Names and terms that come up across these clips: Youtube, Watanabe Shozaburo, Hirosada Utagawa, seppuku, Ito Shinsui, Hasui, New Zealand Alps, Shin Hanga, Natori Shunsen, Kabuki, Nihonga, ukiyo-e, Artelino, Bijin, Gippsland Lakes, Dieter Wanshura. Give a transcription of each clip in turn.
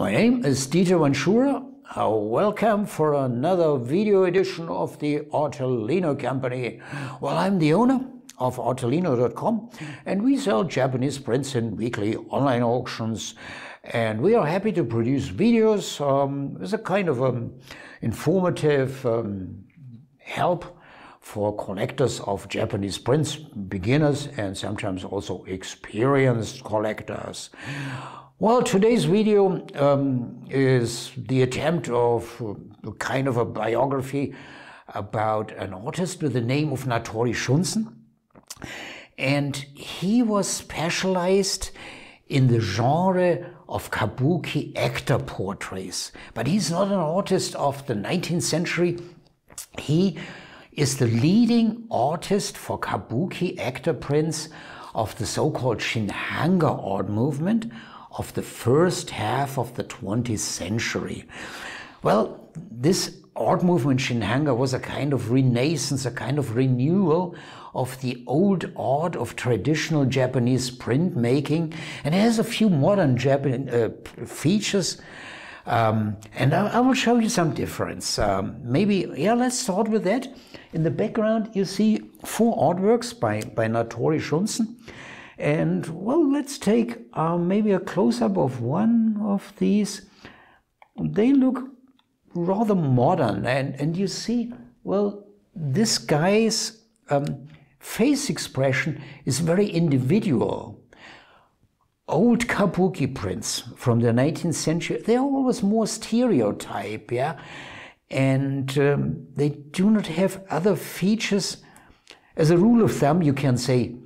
My name is Dieter Wanshura. Welcome for another video edition of the Artelino company. Well, I'm the owner of Artelino.com and we sell Japanese prints in weekly online auctions. And we are happy to produce videos as a kind of informative help for collectors of Japanese prints, beginners and sometimes also experienced collectors. Well, today's video is the attempt of a kind of a biography about an artist with the name of Natori Shunsen. And he was specialized in the genre of Kabuki actor portraits. But he's not an artist of the 19th century. He is the leading artist for Kabuki actor prints of the so-called Shin Hanga art movement of the first half of the 20th century. Well, this art movement Shin Hanga was a kind of renaissance, a kind of renewal of the old art of traditional Japanese printmaking, and it has a few modern Japanese features. And I will show you some difference. Let's start with that. In the background, you see four artworks by Natori Shunsen. And, well, let's take maybe a close-up of one of these. They look rather modern, and you see, well, this guy's face expression is very individual. Old Kabuki prints from the 19th century, they're always more stereotype, yeah? And they do not have other features. As a rule of thumb, you can say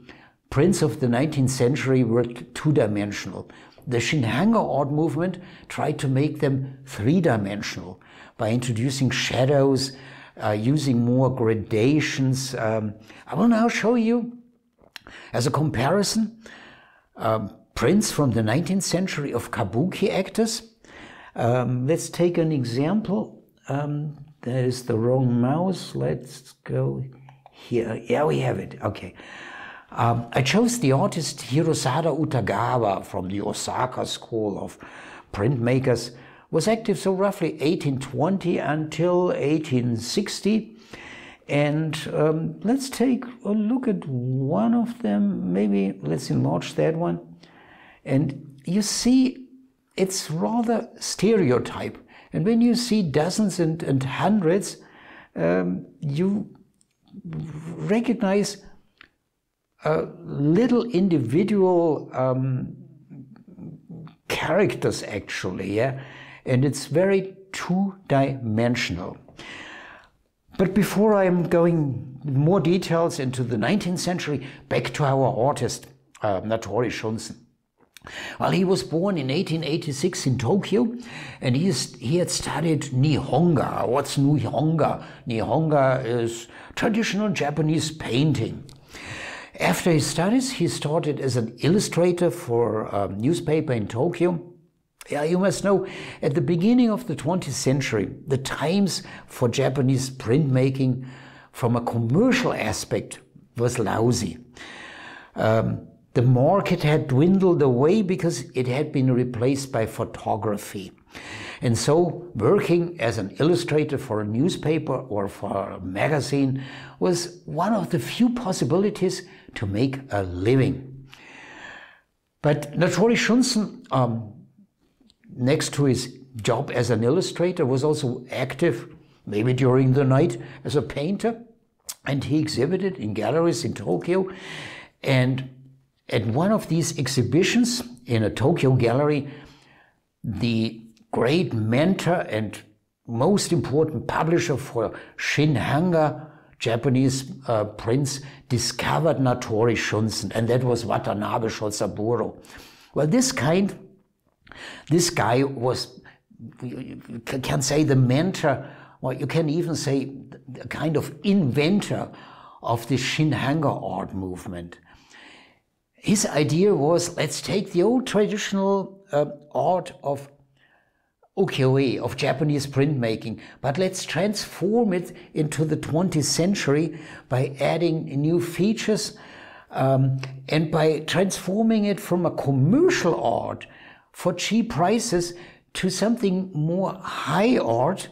prints of the 19th century were two-dimensional. The Shin Hanga art movement tried to make them three-dimensional by introducing shadows, using more gradations. I will now show you, as a comparison, prints from the 19th century of Kabuki actors. Let's take an example. That is the wrong mouse. Let's go here. Yeah, we have it. Okay. I chose the artist Hirosada Utagawa from the Osaka school of printmakers. Was active so roughly 1820 until 1860. And let's take a look at one of them. Maybe let's enlarge that one. And you see, it's rather stereotype. And when you see dozens and hundreds, you recognize little individual characters, actually, yeah? And it's very two-dimensional. But before I'm going more details into the 19th century, back to our artist, Natori Shunsen. Well, he was born in 1886 in Tokyo, and he had studied Nihonga. What's Nihonga? Nihonga is traditional Japanese painting. After his studies, he started as an illustrator for a newspaper in Tokyo. Yeah, you must know, at the beginning of the 20th century, the times for Japanese printmaking from a commercial aspect was lousy. The market had dwindled away because it had been replaced by photography. And so working as an illustrator for a newspaper or for a magazine was one of the few possibilities to make a living. But Natori Shunsen, next to his job as an illustrator, was also active, maybe during the night, as a painter. And he exhibited in galleries in Tokyo. And at one of these exhibitions in a Tokyo gallery, the great mentor and most important publisher for Shin Hanga Japanese prints discovered Natori Shunsen, and that was Watanabe Shozaburo. Well, this guy was, you can say, the mentor, or you can even say a kind of inventor of the Shin Hanga art movement. His idea was, let's take the old traditional art of ukiyo-e, of Japanese printmaking, but let's transform it into the 20th century by adding new features and by transforming it from a commercial art for cheap prices to something more high art,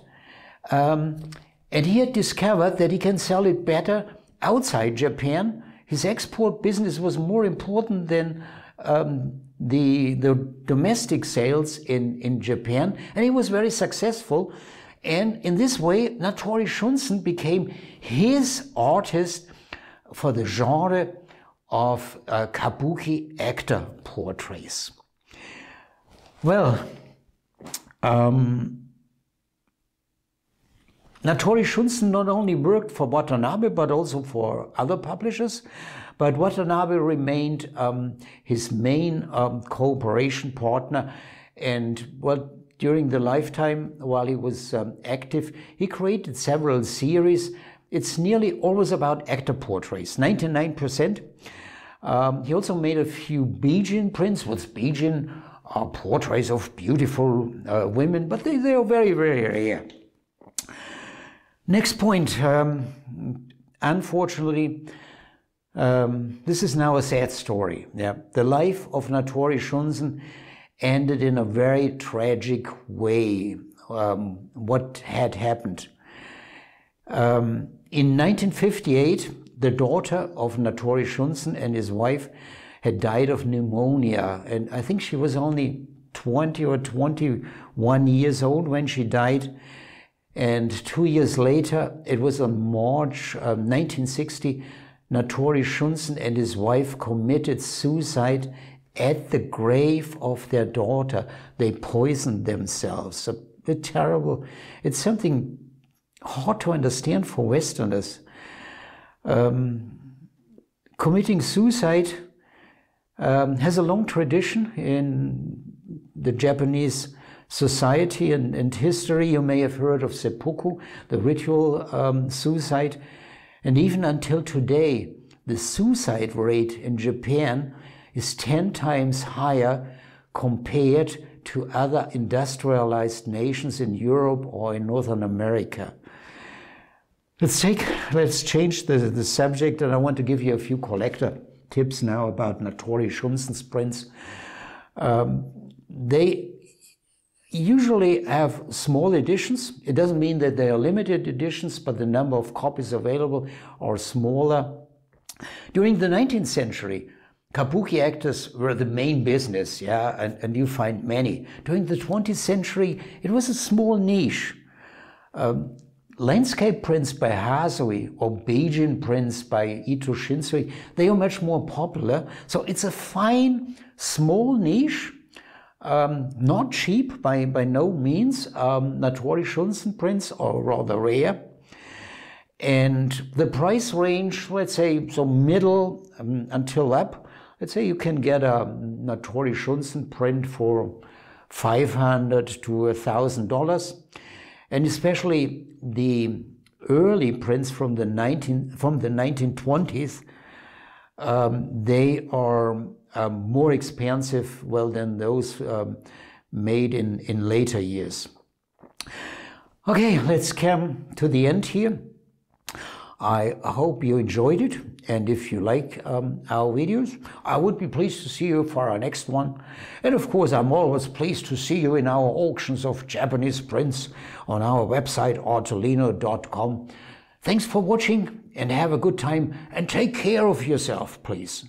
and he had discovered that he can sell it better outside Japan. His export business was more important than the domestic sales in Japan, and he was very successful. And in this way, Natori Shunsen became his artist for the genre of Kabuki actor portraits. Well, Natori Shunsen not only worked for Watanabe, but also for other publishers. But Watanabe remained his main cooperation partner, and what during the lifetime, while he was active, he created several series. It's nearly always about actor portraits, 99%. He also made a few Bijin prints. With Bijin are portraits of beautiful women, but they are very, very rare. Next point, unfortunately, this is now a sad story. Yeah. The life of Natori Shunsen ended in a very tragic way. What had happened? In 1958, the daughter of Natori Shunsen and his wife had died of pneumonia, and I think she was only 20 or 21 years old when she died. And 2 years later, it was on March 1960, Natori Shunsen and his wife committed suicide at the grave of their daughter. They poisoned themselves. A terrible, it's something hard to understand for Westerners. Committing suicide has a long tradition in the Japanese society and history. You may have heard of seppuku, the ritual suicide. And even until today, the suicide rate in Japan is 10 times higher compared to other industrialized nations in Europe or in Northern America. Let's change the subject, and I want to give you a few collector tips now about Natori Shunsen's prints. They usually have small editions. It doesn't mean that they are limited editions, but the number of copies available are smaller. During the 19th century, Kabuki actors were the main business, yeah, and you find many. During the 20th century, it was a small niche. Landscape prints by Hasui or Bijin prints by Ito Shinsui, they are much more popular. So it's a fine, small niche, not cheap by no means. Natori Shunsen prints are rather rare. And the price range, let's say, so middle until up. Let's say you can get a Natori Shunsen print for $500 to $1,000, and especially the early prints from the 1920s, they are more expensive, well, than those made in later years. Okay, let's come to the end here. I hope you enjoyed it, and if you like our videos, I would be pleased to see you for our next one. And of course, I'm always pleased to see you in our auctions of Japanese prints on our website, artelino.com. Thanks for watching, and have a good time, and take care of yourself, please.